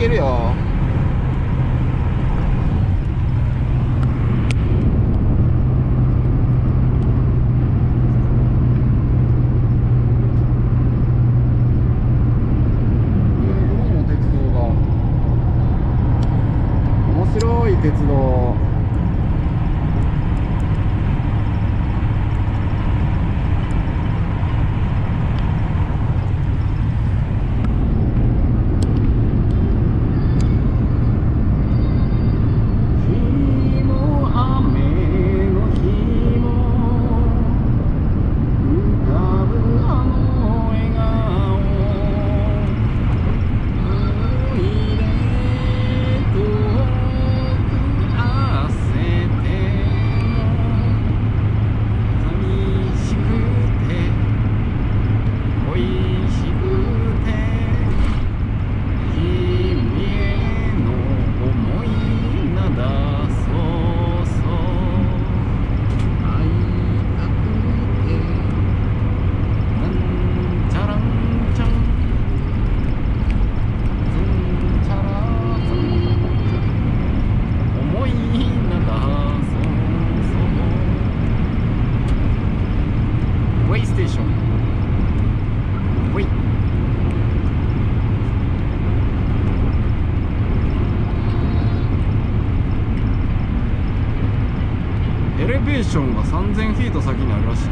けるよ。鉄道エレベーションが3000フィート先にあるらしい。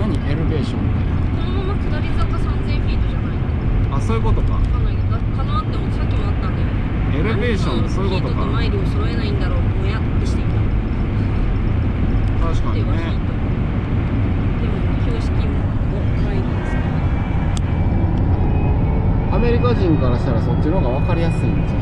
何エレベーションってこのまま下り坂3000フィートじゃないの？あ、そういうことか。分かんないけど、かなって思ってさっきもあったんだよね。エレベーションってそういうことか。マイルを揃えないんだろう、もやってしていた。確かにね。でも標識もマイルですね。アメリカ人からしたらそっちの方が分かりやすいんですよ。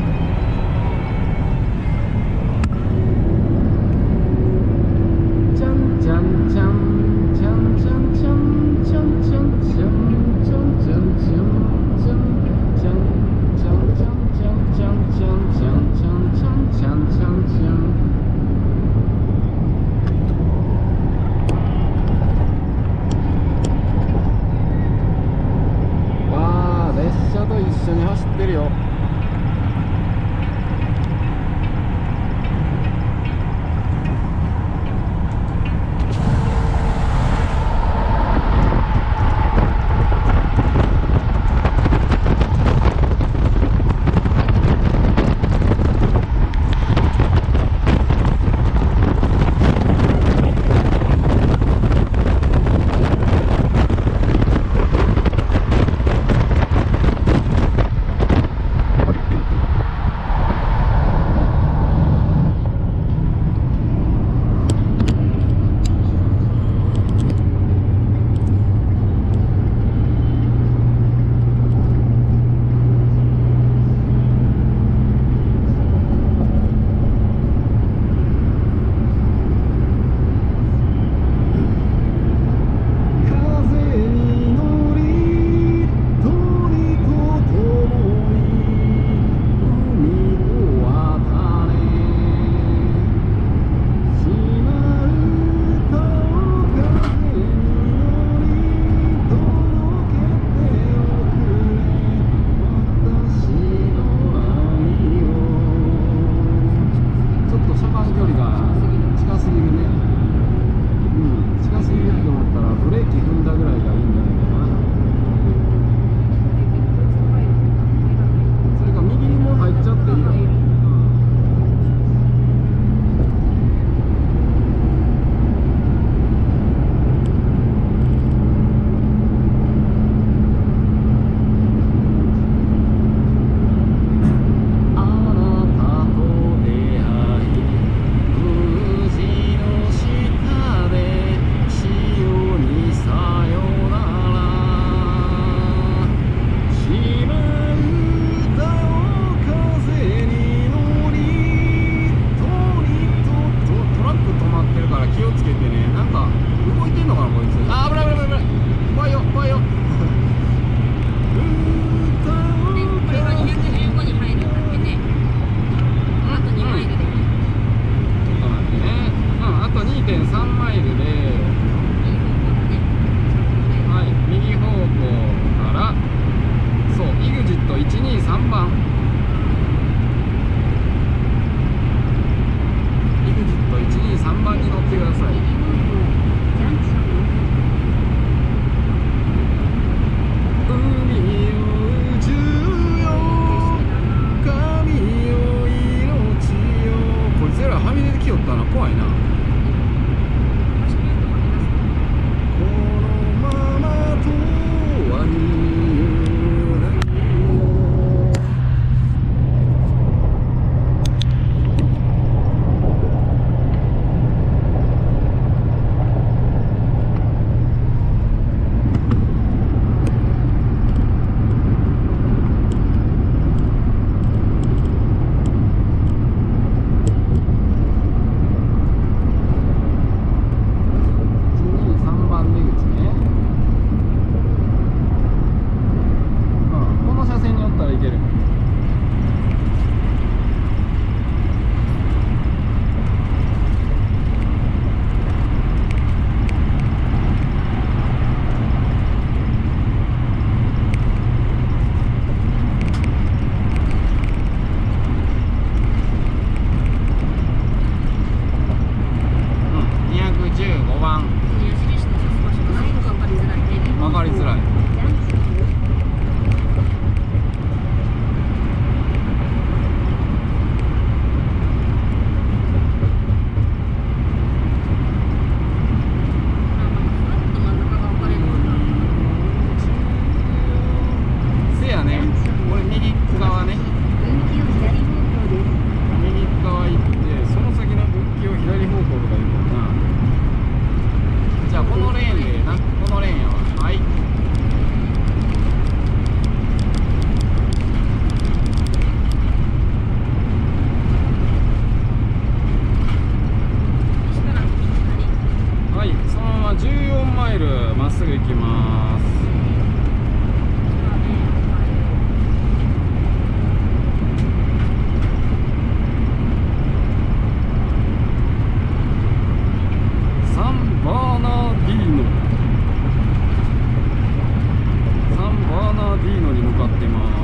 に向かっています。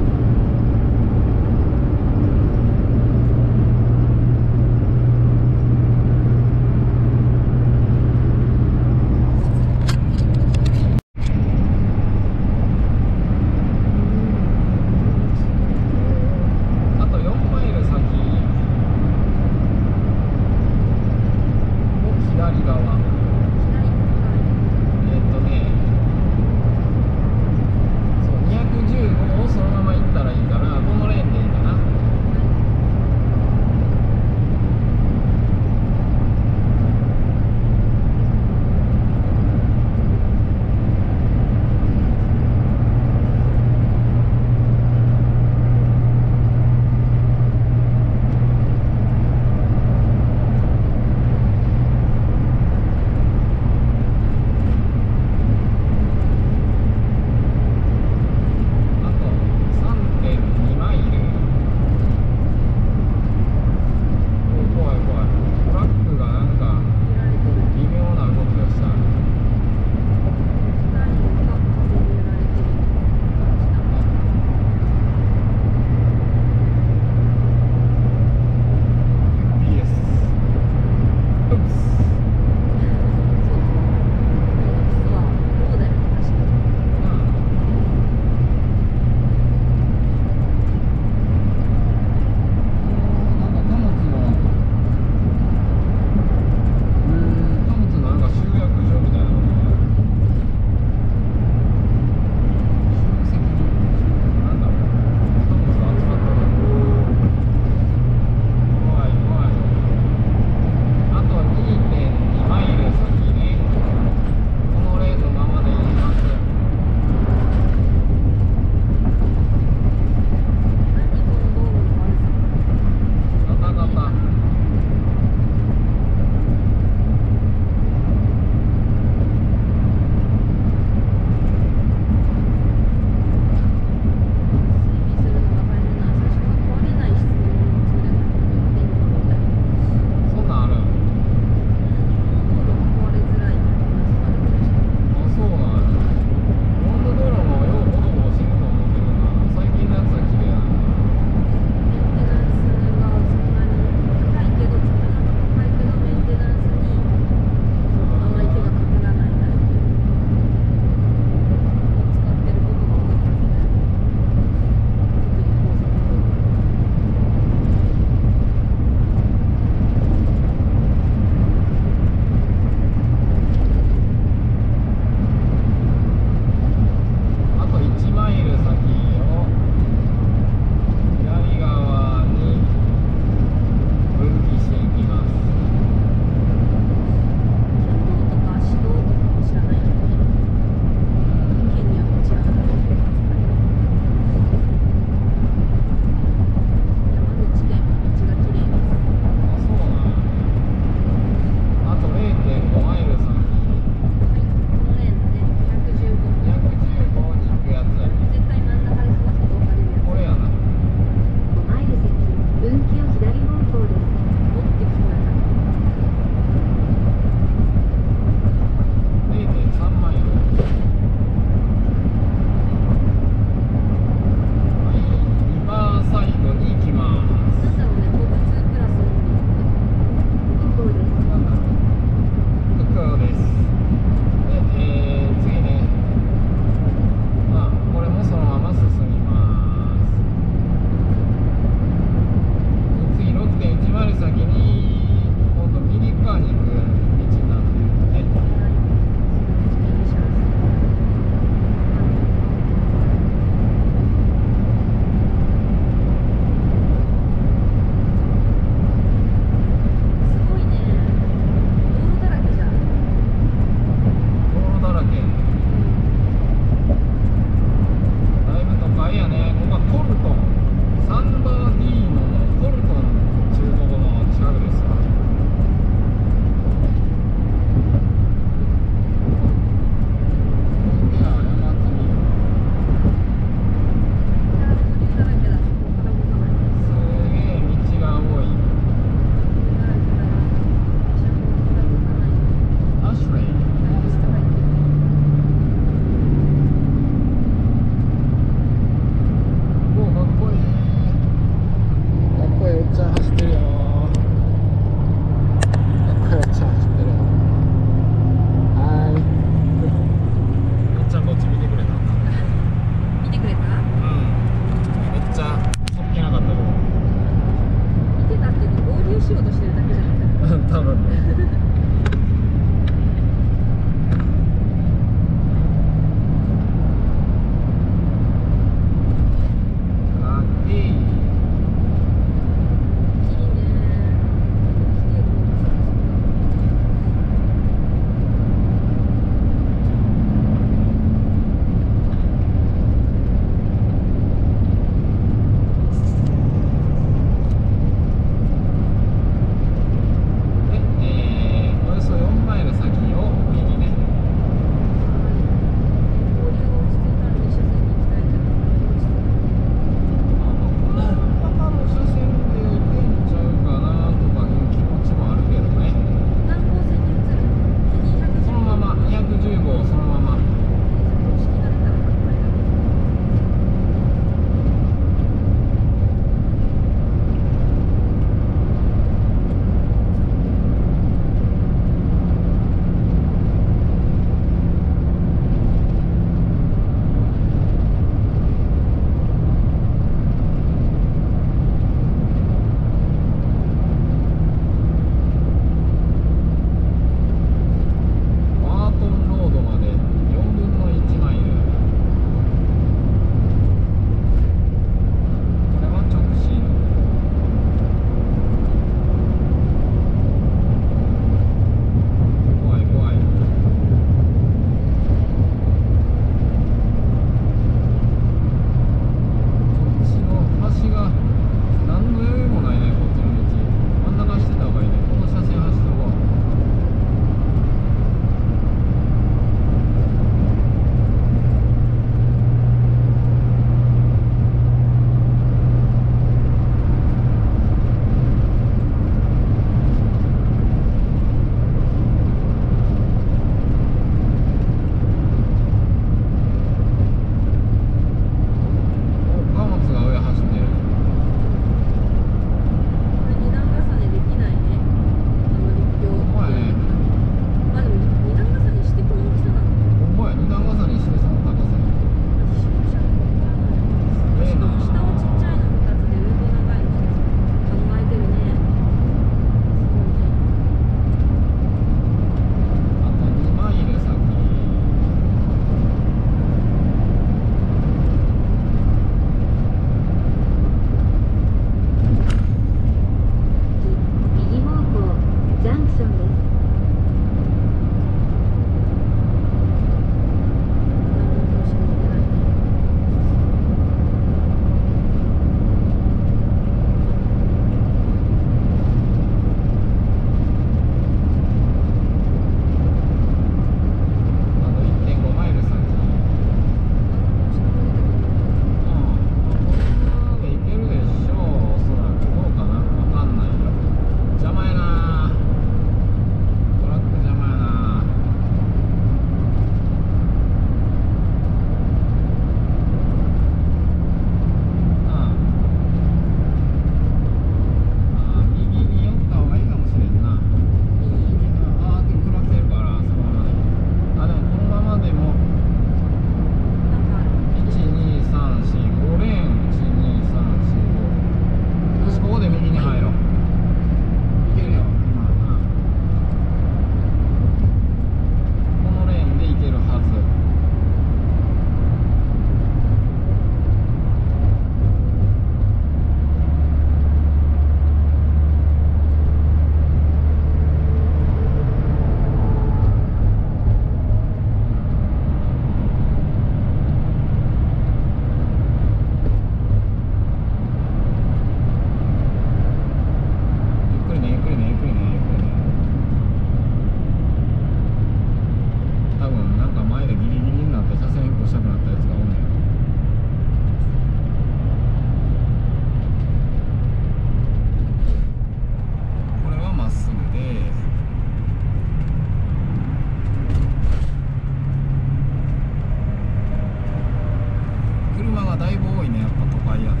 車がだいぶ多いね、やっぱ都会やね。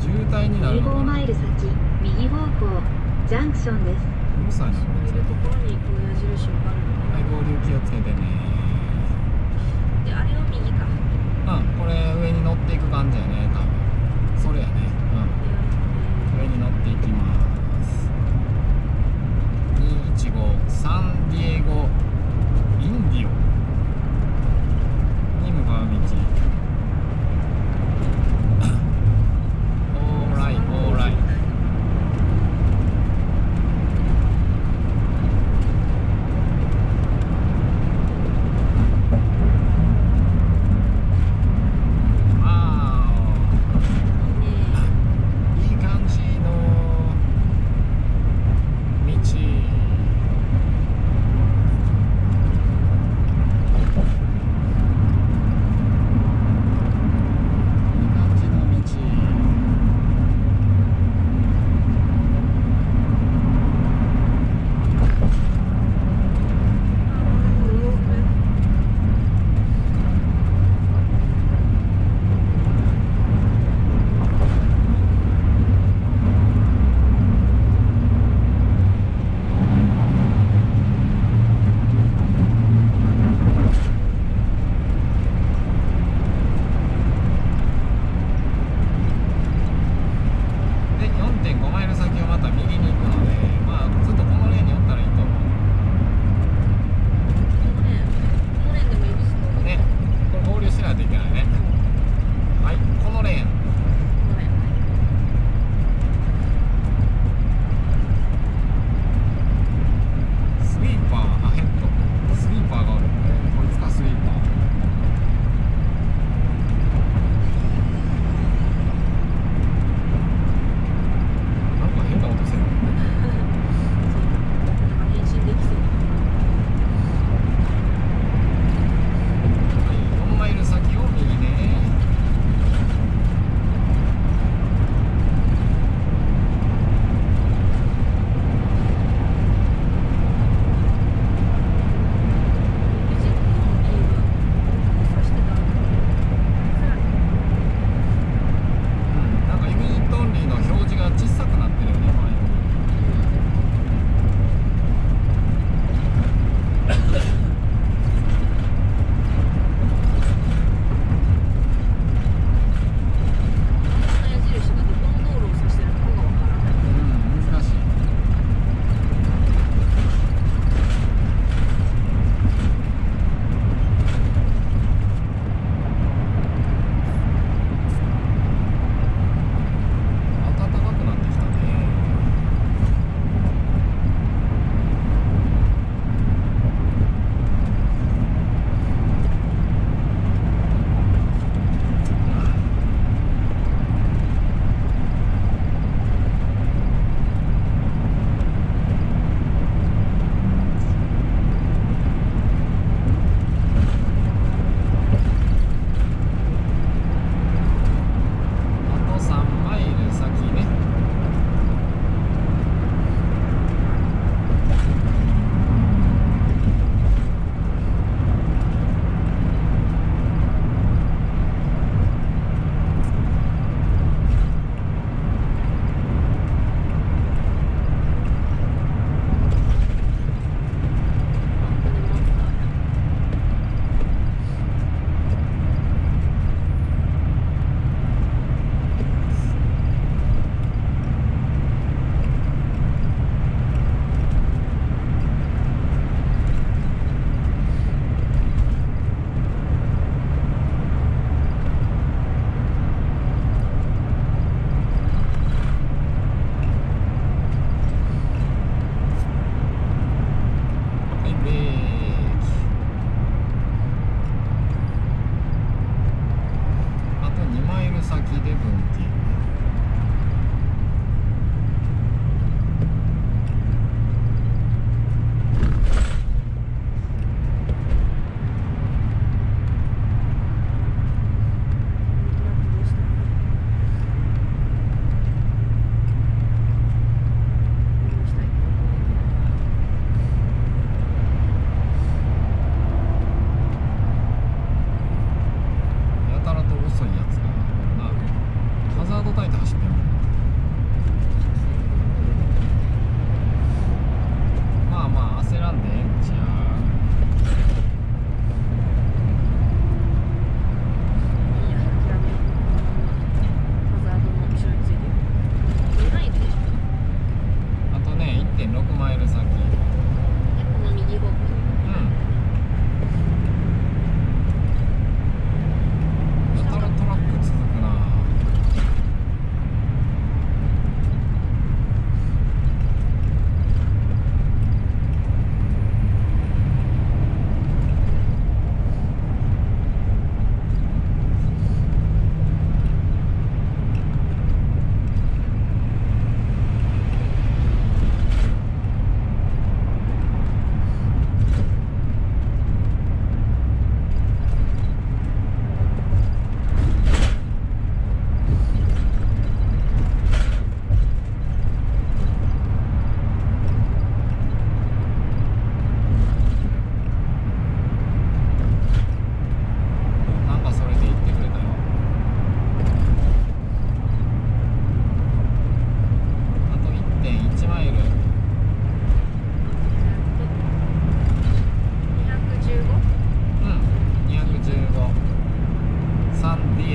渋滞になるのかな。15マイル先、右方向、ジャンクションです。うるさいな、これ。そういうところにこう矢印があるの。はい、合流気をつけてね。で、あれを右か。うん、これ上に乗っていく感じやね、多分。それやね。うん、上に乗っていきます。215サンディエゴインディオに向かう道。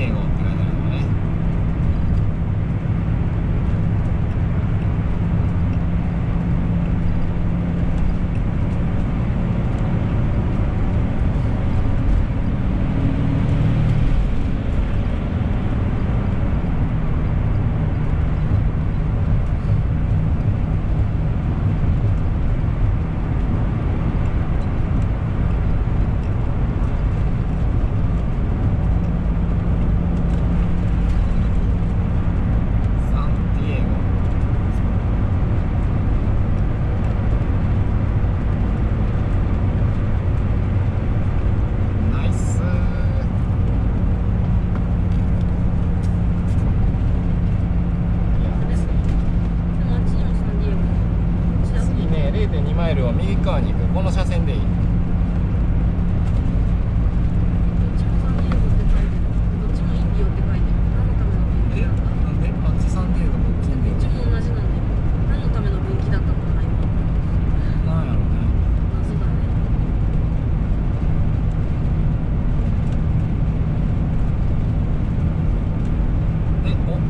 エゴって書いてあるのね。右側に行くこの車線でいい。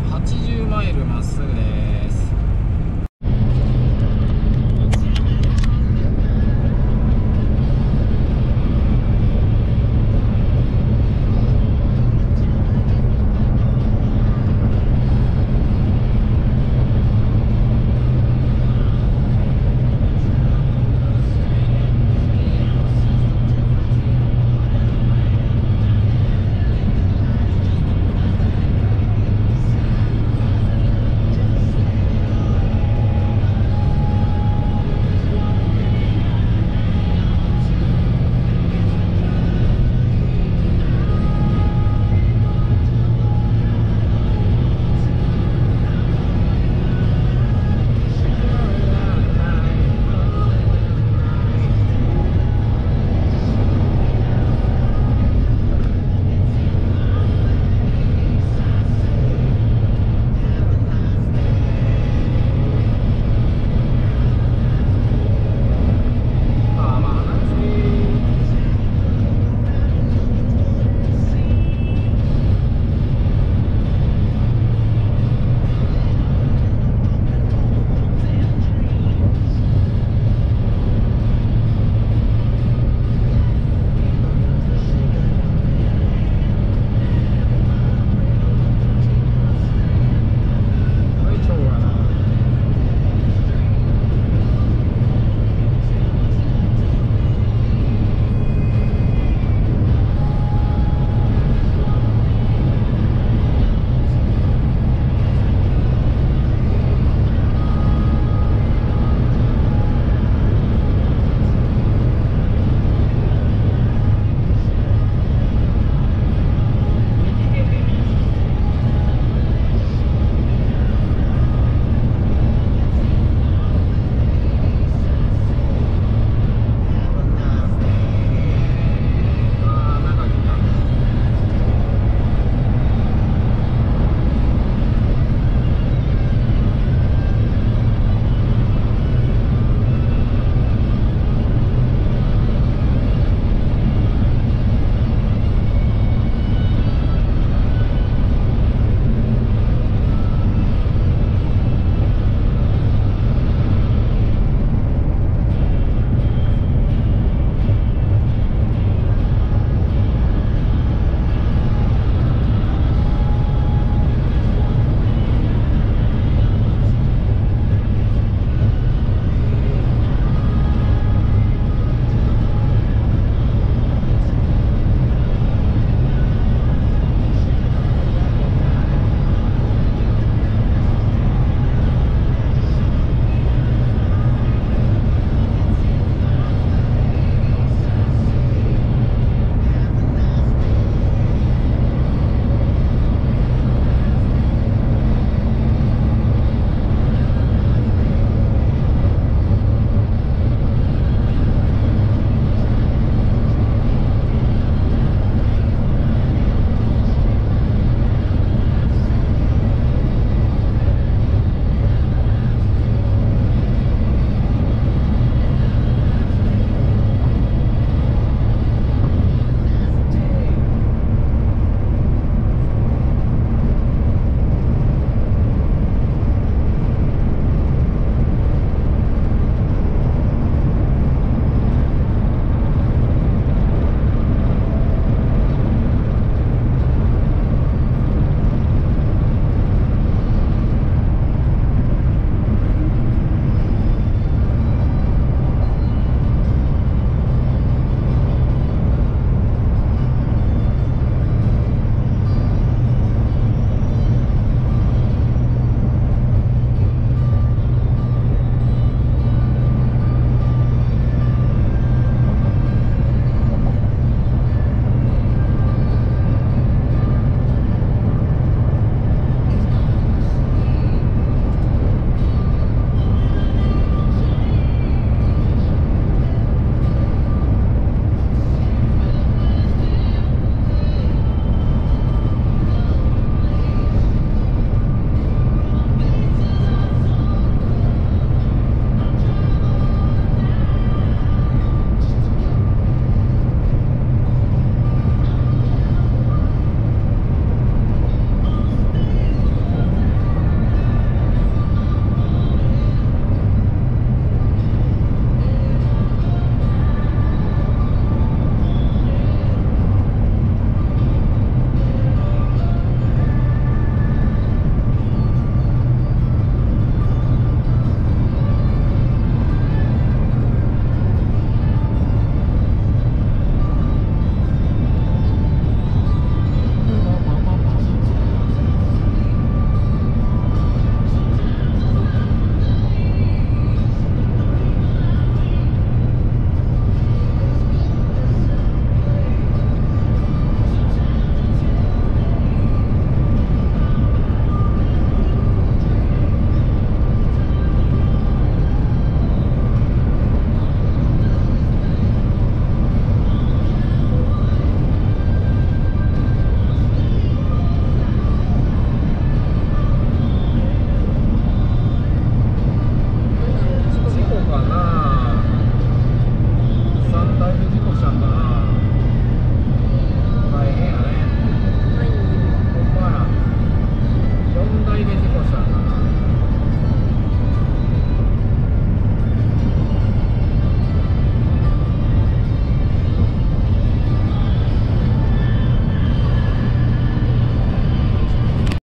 80マイルまっすぐです。